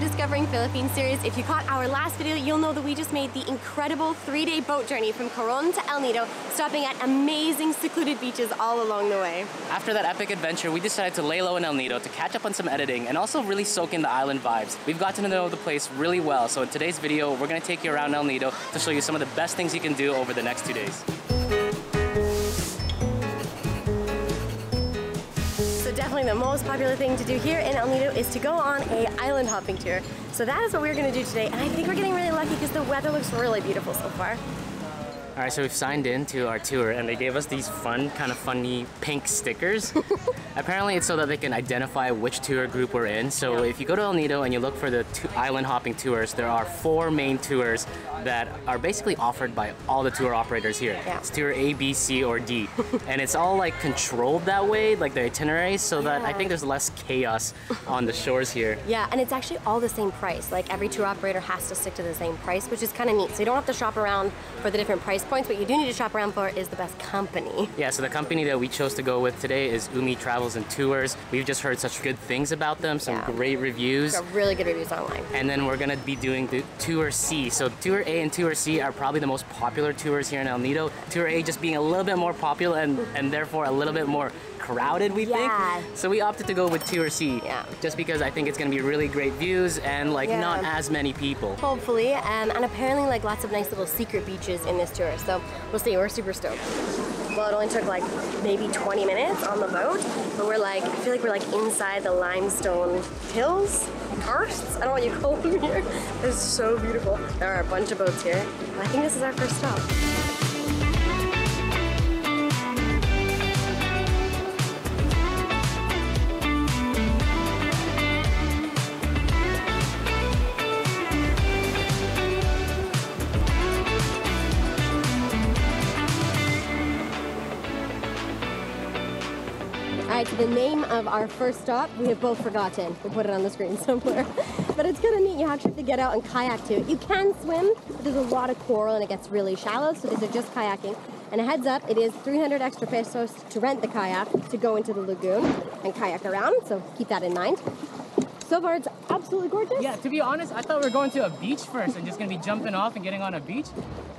our Discovering Philippines series. If you caught our last video, you'll know that we just made the incredible 3-day boat journey from Coron to El Nido, stopping at amazing secluded beaches all along the way. After that epic adventure, we decided to lay low in El Nido to catch up on some editing and also really soak in the island vibes. We've gotten to know the place really well, so in today's video, we're going to take you around El Nido to show you some of the best things you can do over the next 2 days. The most popular thing to do here in El Nido is to go on a island hopping tour. So that is what we're going to do today, and I think we're getting really lucky because the weather looks really beautiful so far. All right, so we've signed in to our tour, and they gave us these funny pink stickers. Apparently, it's so that they can identify which tour group we're in. So if you go to El Nido and you look for the island hopping tours, there are 4 main tours that are basically offered by all the tour operators here. Yeah. It's tour A, B, C, or D. And it's all like controlled that way, like the itineraries, so that I think there's less chaos on the shores here. Yeah, and it's actually all the same price. Like every tour operator has to stick to the same price, which is kind of neat. So you don't have to shop around for the different price points. What you do need to shop around for is the best company. Yeah, so the company that we chose to go with today is UMI Travels and Tours. We've just heard such good things about them, some great reviews. Got really good reviews online. And then we're going to be doing the Tour C. So Tour A and Tour C are probably the most popular tours here in El Nido. Tour A just being a little bit more popular and therefore a little bit more crowded, we think. So we opted to go with Tour C, just because I think it's going to be really great views and like not as many people. Hopefully, and apparently like lots of nice little secret beaches in this tour. So we'll see, we're super stoked. Well, it only took like maybe 20 minutes on the boat, but we're like, I feel like we're like inside the limestone hills, karsts, I don't know what you call them here. It's so beautiful. There are a bunch of boats here. I think this is our first stop. The name of our first stop, we have both forgotten. We'll put it on the screen somewhere. But it's kind of neat. You actually have to get out and kayak too. You can swim, but there's a lot of coral and it gets really shallow, so these are just kayaking. And a heads up, it is 300 extra pesos to rent the kayak to go into the lagoon and kayak around, so keep that in mind. So far, it's absolutely gorgeous. Yeah, to be honest, I thought we were going to a beach first and just gonna be jumping off and getting on a beach.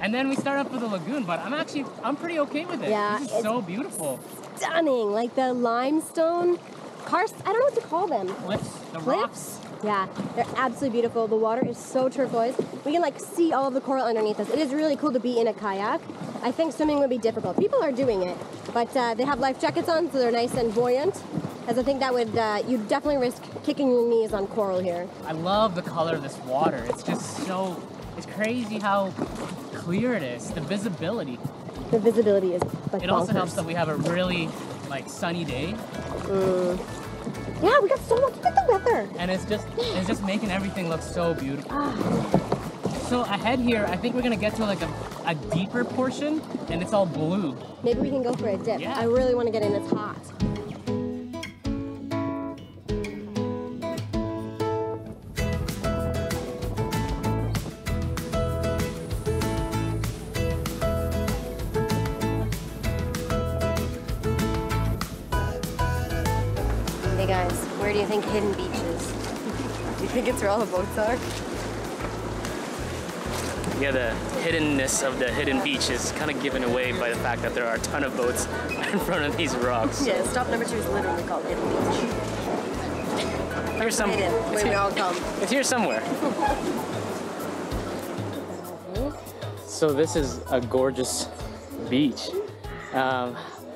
And then we start up with the lagoon, but I'm pretty okay with it. Yeah, this is so beautiful. Stunning, like the limestone karst, I don't know what to call them. Cliffs, the rocks. Yeah, they're absolutely beautiful. The water is so turquoise. We can like see all of the coral underneath us. It is really cool to be in a kayak. I think swimming would be difficult. People are doing it, but they have life jackets on, so they're nice and buoyant. As I think that would, you'd definitely risk kicking your knees on coral here. I love the color of this water. It's just so, it's crazy how clear it is, the visibility. The visibility is like it bonkers. Also helps that we have a really like sunny day. Yeah, we got so much. Look at the weather. And it's just making everything look so beautiful. So ahead here, I think we're gonna get to like a deeper portion, and it's all blue. Maybe we can go for a dip. Yeah. I really want to get in. It's hot. Guys, where do you think hidden beach is? Do you think it's where all the boats are? Yeah, the hiddenness of the hidden beach is kind of given away by the fact that there are a ton of boats in front of these rocks. Yeah, stop number 2 is literally called Hidden Beach. There's some. Hidden, where we all come. It's here somewhere. So this is a gorgeous beach.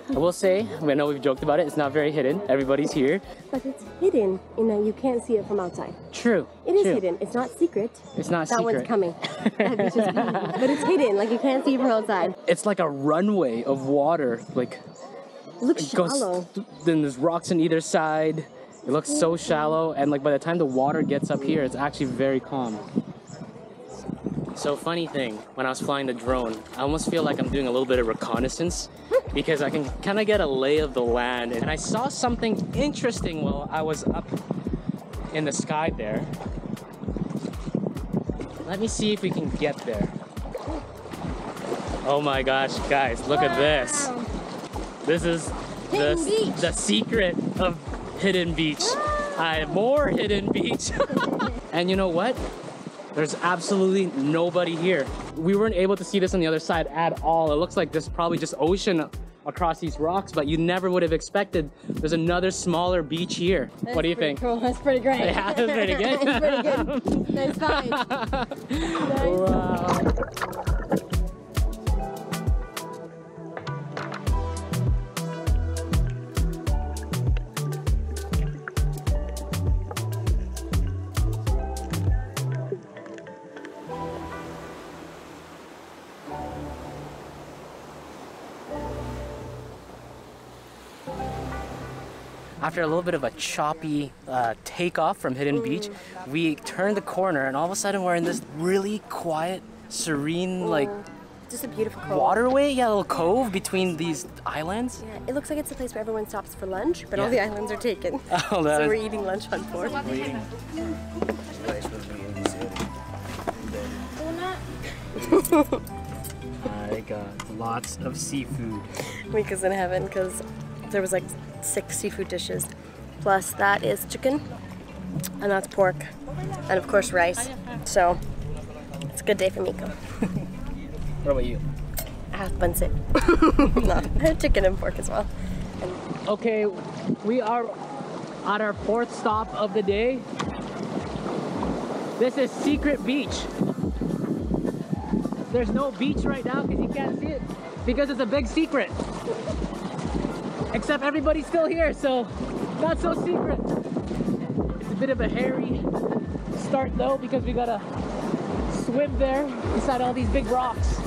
I will say, I know we've joked about it, it's not very hidden. Everybody's here. But it's hidden in that you can't see it from outside. True. It is hidden. It's not secret. It's not secret. That one's coming. But it's hidden, like you can't see it from outside. It's like a runway of water. Like, looks shallow. Then there's rocks on either side. It looks so shallow. And like by the time the water gets up here, it's actually very calm. So funny thing, when I was flying the drone, I almost feel like I'm doing a little bit of reconnaissance because I can kind of get a lay of the land. And I saw something interesting while I was up in the sky there. Let me see if we can get there. Oh my gosh, guys, look at this. This is the secret of Hidden Beach. I have more Hidden Beach. And you know what? There's absolutely nobody here. We weren't able to see this on the other side at all. It looks like there's probably just ocean across these rocks, but you never would have expected there's another smaller beach here. That's what do you think? Cool. That's pretty great. Yeah, that's pretty good. That's pretty good. Nice find. Nice. Wow. After a little bit of a choppy takeoff from Hidden Beach, we turned the corner and all of a sudden we're in this really quiet, serene, like, just a beautiful cove. Waterway? Yeah, a little cove between these islands. Yeah, it looks like it's a place where everyone stops for lunch, but all the islands are taken. Oh, that so we're eating lunch on board. I got lots of seafood. Mika's in heaven because there was like 6 seafood dishes, plus that is chicken, and that's pork, and of course rice. So it's a good day for Miko. What about you? I have pancit. No, I have chicken and pork as well. Okay, we are at our 4th stop of the day. This is Secret Beach. There's no beach right now because you can't see it because it's a big secret. Except everybody's still here, so not so secret. It's a bit of a hairy start though because we gotta swim there beside all these big rocks.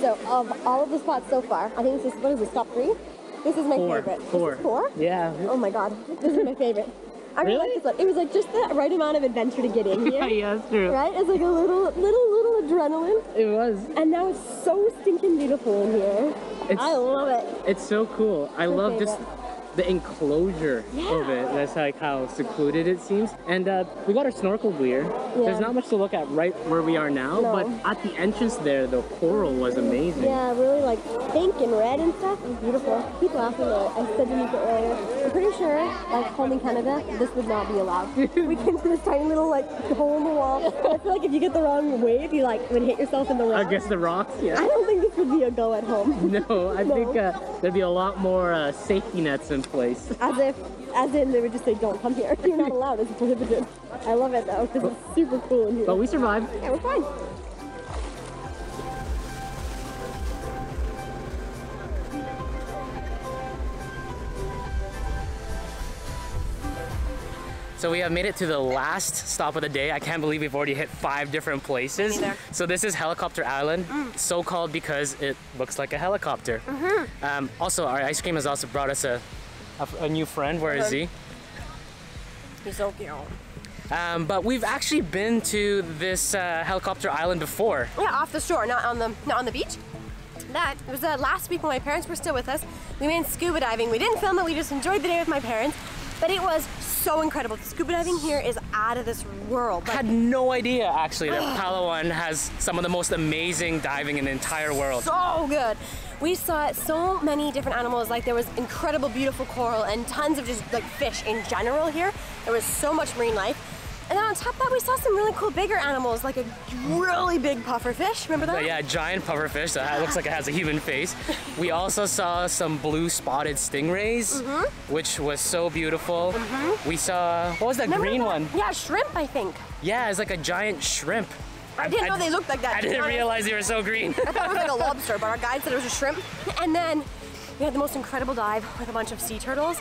So of all of the spots so far, I think this is, what is this, top 3? This is my favorite. 4. This is 4? Yeah. Oh my god, this is my favorite. I really like this one. It was like just the right amount of adventure to get in here. Yeah, that's true. Right? It's like a little adrenaline. It was. And now it's so stinking beautiful in here. I love it. It's so cool. I love just the enclosure of it. That's like how secluded it seems. And we got our snorkel gear. Yeah. There's not much to look at right where we are now, but at the entrance there, the coral was amazing. Yeah, really like pink and red and stuff. It was beautiful. Keep laughing at it. I said to Mika earlier, I'm pretty sure, like home in Canada, this would not be allowed. We came to this tiny little like hole in the wall. I feel like if you get the wrong wave, you like would hit yourself in the wall. Against the rocks, yeah. I don't think this would be a go at home. No, I think there'd be a lot more safety nets in place. As in they would just say, don't come here. You're not allowed, it's prohibited. I love it though, because it's super cool in here. But we survived. Yeah, we're fine. So we have made it to the last stop of the day. I can't believe we've already hit 5 different places. So this is Helicopter Island, so called because it looks like a helicopter. Also, our ice cream has also brought us a new friend. Where is he? He's so cute. But we've actually been to this Helicopter Island before. Yeah, off the shore, not on the beach. That it was last week when my parents were still with us. We went scuba diving. We didn't film it. We just enjoyed the day with my parents. But it was so incredible. The scuba diving here is out of this world. I had no idea actually that Palawan has some of the most amazing diving in the entire world. So good. We saw so many different animals. Like there was incredible, beautiful coral and tons of just like fish in general here. There was so much marine life. And then on top of that, we saw some really cool bigger animals, like a really big pufferfish. Remember that? Yeah, giant pufferfish that looks like it has a human face. We also saw some blue spotted stingrays, which was so beautiful. We saw, what was that green one? Yeah, shrimp, I think. Yeah, it's like a giant shrimp. I didn't know they looked like that. I didn't realize they were so green. I thought it was like a lobster, but our guide said it was a shrimp. And then we had the most incredible dive with a bunch of sea turtles.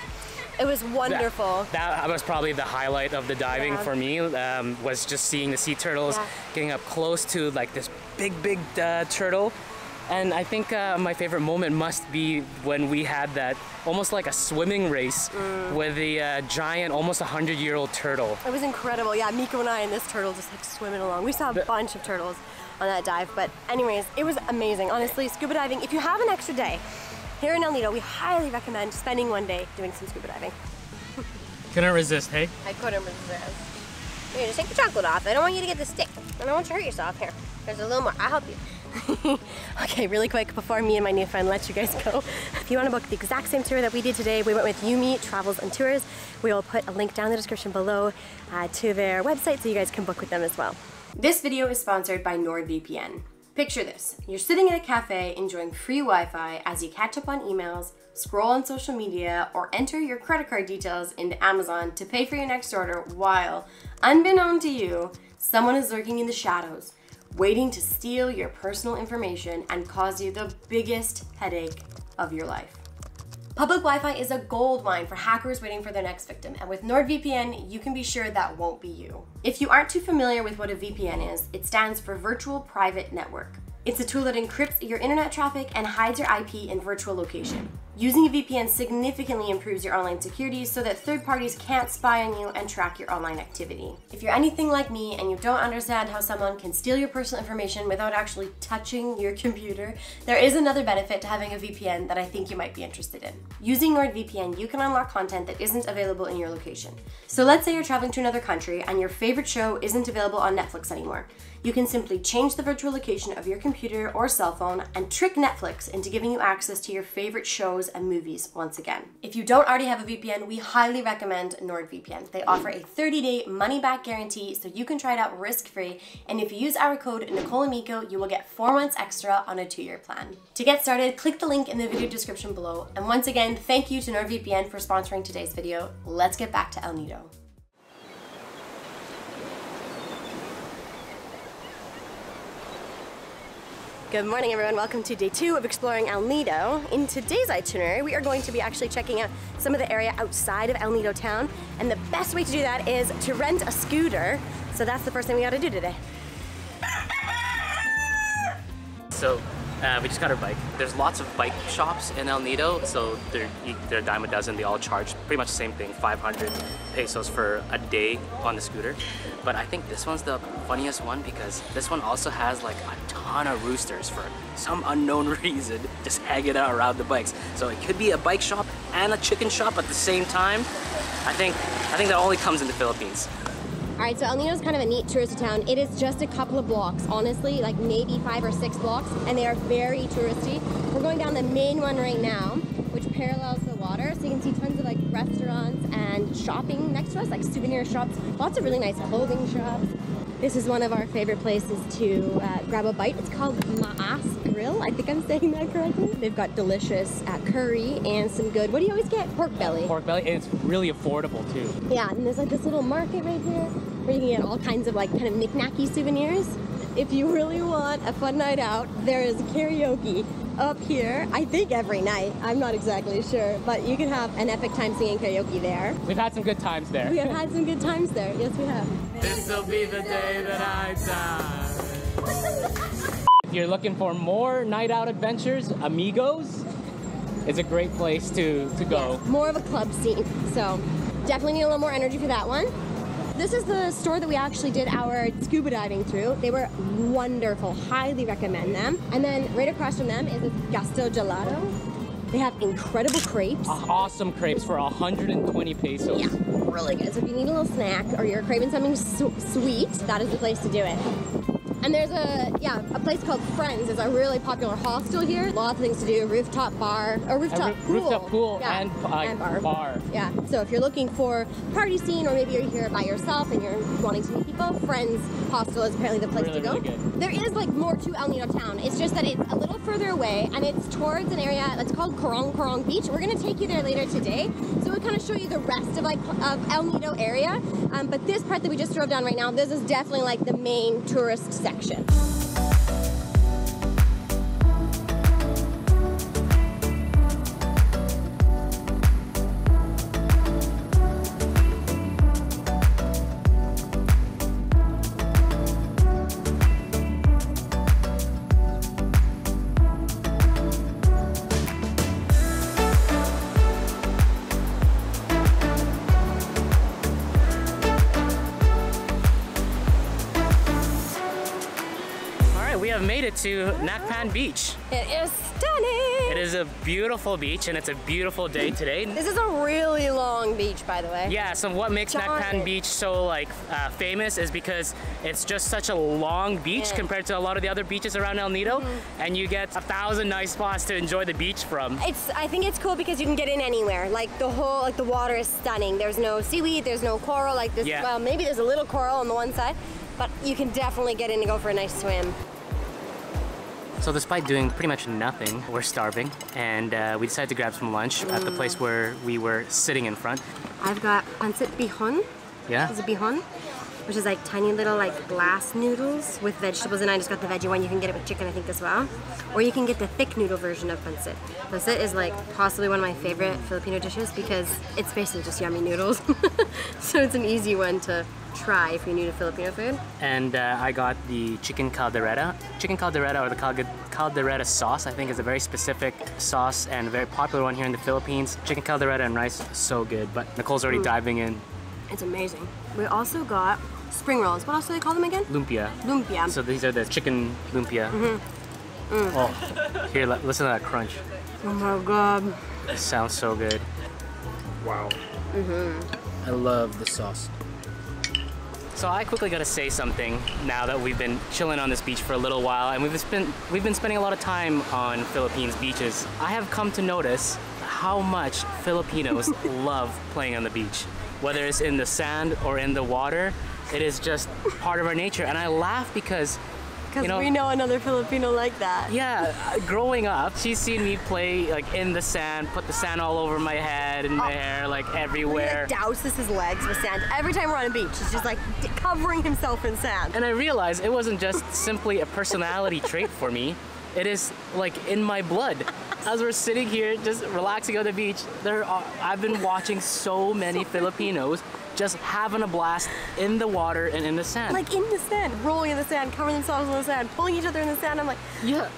It was wonderful. That was probably the highlight of the diving for me, was just seeing the sea turtles, getting up close to like this big turtle And I think my favorite moment must be when we had that almost like a swimming race with the giant, almost 100-year-old turtle. It was incredible. Yeah, Miko and I and this turtle just like swimming along. We saw a bunch of turtles on that dive. But anyways, it was amazing. Honestly, scuba diving, if you have an extra day here in El Nido, we highly recommend spending one day doing some scuba diving. Couldn't resist, hey? I couldn't resist. Here, just take the chocolate off. I don't want you to get the stick. I don't want you to hurt yourself. Here, there's a little more. I'll help you. Okay, really quick, before me and my new friend let you guys go, if you want to book the exact same tour that we did today, we went with UMI Travels and Tours. We will put a link down in the description below to their website so you guys can book with them as well. This video is sponsored by NordVPN. Picture this, you're sitting at a cafe enjoying free Wi-Fi as you catch up on emails, scroll on social media, or enter your credit card details into Amazon to pay for your next order while, unbeknown to you, someone is lurking in the shadows, waiting to steal your personal information and cause you the biggest headache of your life. Public Wi-Fi is a gold mine for hackers waiting for their next victim, and with NordVPN, you can be sure that won't be you. If you aren't too familiar with what a VPN is, it stands for Virtual Private Network. It's a tool that encrypts your internet traffic and hides your IP in virtual location. Using a VPN significantly improves your online security so that third parties can't spy on you and track your online activity. If you're anything like me and you don't understand how someone can steal your personal information without actually touching your computer, there is another benefit to having a VPN that I think you might be interested in. Using NordVPN, you can unlock content that isn't available in your location. So let's say you're traveling to another country and your favorite show isn't available on Netflix anymore. You can simply change the virtual location of your computer or cell phone and trick Netflix into giving you access to your favorite shows and movies once again. If you don't already have a VPN, we highly recommend NordVPN. They offer a 30-day money-back guarantee, so you can try it out risk-free, and if you use our code Nicole and Mico, you will get 4 months extra on a 2-year plan. To get started, click the link in the video description below, and once again, thank you to NordVPN for sponsoring today's video. Let's get back to El Nido. Good morning everyone, welcome to day 2 of exploring El Nido. In today's itinerary, we are going to be actually checking out some of the area outside of El Nido town, and the best way to do that is to rent a scooter, so that's the first thing we got to do today. So we just got our bike. There's lots of bike shops in El Nido, so they're a dime a dozen, they all charge pretty much the same thing, 500 pesos for a day on the scooter. But I think this one's the funniest one because this one also has like a ton of roosters for some unknown reason just hanging out around the bikes. So it could be a bike shop and a chicken shop at the same time. I think that only comes in the Philippines. All right, so El Nido is kind of a neat touristy town. It is just a couple of blocks, honestly, like maybe 5 or 6 blocks, and they are very touristy. We're going down the main one right now, which parallels the water, so you can see tons of like restaurants and shopping next to us, like souvenir shops, lots of really nice clothing shops. This is one of our favorite places to grab a bite. It's called Maas Grill. I think I'm saying that correctly. They've got delicious curry and some good, what do you always get? Pork belly. Pork belly, and it's really affordable too. Yeah, and there's like this little market right here where you can get all kinds of like kind of knick-knacky souvenirs. If you really want a fun night out, there is karaoke up here, I think every night. I'm not exactly sure, but you can have an epic time singing karaoke there. We've had some good times there. We have had some good times there. Yes, we have. This'll be the day that I die. If you're looking for more night out adventures, Amigos is a great place to go. Yes, more of a club scene, so definitely need a little more energy for that one. This is the store that we actually did our scuba diving through. They were wonderful, highly recommend them. And then right across from them is Gusto Gelato. They have incredible crepes. Awesome crepes for 120 pesos. Yeah, really good. So if you need a little snack or you're craving something sweet, that is the place to do it. And there's a place called Friends. It's a really popular hostel here. Lots of things to do, rooftop bar, or rooftop pool. Rooftop pool, yeah. And bar. Yeah, so if you're looking for party scene, or maybe you're here by yourself and you're wanting to meet people, Friends Hostel is apparently the place to go. Really good. There is like more to El Nido town. It's just that it's a little further away and it's towards an area that's called Corong Corong Beach. We're gonna take you there later today. So we'll kind of show you the rest of like of El Nido area. But this part that we just drove down right now, this is definitely like the main tourist section. to Nacpan Beach. It is stunning. It is a beautiful beach and it's a beautiful day today. This is a really long beach, by the way. Yeah, so what makes Nacpan Beach so like famous is because it's just such a long beach compared to a lot of the other beaches around El Nido, and you get 1,000 nice spots to enjoy the beach from. I think it's cool because you can get in anywhere. Like the whole, like the water is stunning. There's no seaweed, there's no coral. Like this, well, maybe there's a little coral on the one side, but you can definitely get in and go for a nice swim. So despite doing pretty much nothing, we're starving, and we decided to grab some lunch at the place where we were sitting in front. I've got pancit bihon. Yeah. Is it bihon? Which is like tiny little like glass noodles with vegetables, and I just got the veggie one. You can get it with chicken, I think, as well. Or you can get the thick noodle version of pancit. Pancit is like possibly one of my favorite Filipino dishes because it's basically just yummy noodles. So it's an easy one to try if you're new to Filipino food. And I got the chicken caldereta. Chicken caldereta, or the caldereta sauce, I think is a very specific sauce and a very popular one here in the Philippines. Chicken caldereta and rice, so good. But Nicole's already diving in. It's amazing. We also got spring rolls. What else do they call them again? Lumpia. Lumpia. So these are the chicken lumpia. Oh, here, listen to that crunch. Oh my god. It sounds so good. Wow. I love the sauce. So I quickly got to say something now that we've been chilling on this beach for a little while, and we've been spending a lot of time on Philippines beaches. I have come to notice how much Filipinos love playing on the beach. Whether it's in the sand or in the water, it is just part of our nature. And I laugh because, you know, we know another Filipino like that. Yeah, growing up, she's seen me play like in the sand, put the sand all over my head and my hair, like everywhere. He like, douses his legs with sand every time we're on a beach. He's just like covering himself in sand. And I realized it wasn't just simply a personality trait for me. It is like in my blood. As we're sitting here just relaxing on the beach, I've been watching so many Filipinos just having a blast in the water and in the sand. Like in the sand, rolling in the sand, covering themselves in the sand, pulling each other in the sand. I'm like, yeah,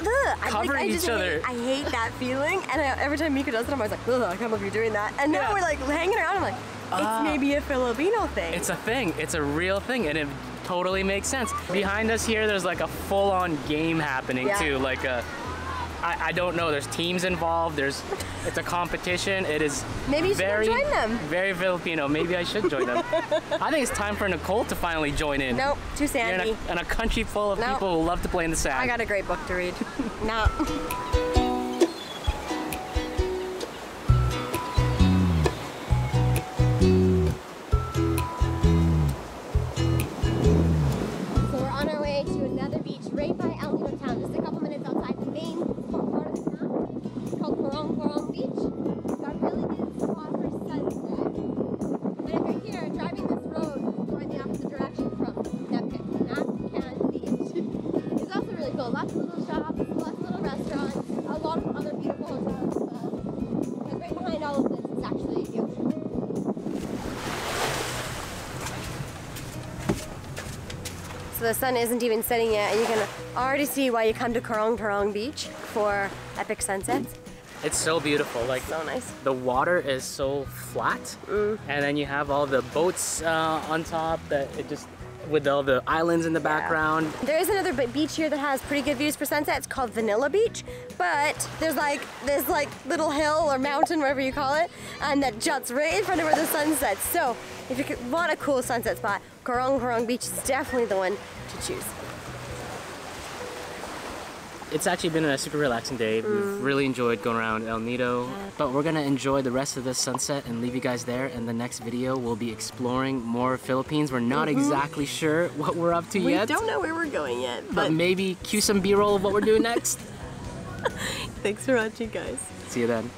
covering each other. I hate that feeling. And every time Mico does it, I'm always like, ugh, I can't believe you're doing that. And now we're like hanging around. I'm like, it's maybe a Filipino thing. It's a thing. It's a real thing. And it totally makes sense. Behind us here, there's like a full-on game happening too. Like a, I don't know. There's teams involved. It's a competition. It is maybe you should join them. Very Filipino. Maybe I should join them. I think it's time for Nicole to finally join in. Nope, too sandy. In a country full of people who love to play in the sand. I got a great book to read. No. So we're on our way to another beach right by El Nido town, just a couple minutes outside the main. Corong Corong Beach. It's got a really good spot for sunset. And if you're here, driving this road going the opposite direction from Nacpan Beach is also really cool. Lots of little shops, lots of little restaurants, a lot of other beautiful hotels as well. Because right behind all of this is actually the ocean. So the sun isn't even setting yet, and you can already see why you come to Corong Corong Beach for epic sunsets. It's so beautiful, like so nice. The water is so flat, and then you have all the boats on top that it just with all the islands in the background. There is another beach here that has pretty good views for sunset. It's called Vanilla Beach, but there's like this like little hill or mountain, whatever you call it, and that juts right in front of where the sun sets. So if you want a cool sunset spot, Corong Corong Beach is definitely the one to choose. It's actually been a super relaxing day. We've really enjoyed going around El Nido. But we're gonna enjoy the rest of this sunset and leave you guys there. And the next video, we'll be exploring more Philippines. We're not exactly sure what we're up to yet. We don't know where we're going yet. But maybe cue some B-roll of what we're doing next. Thanks for watching, guys. See you then.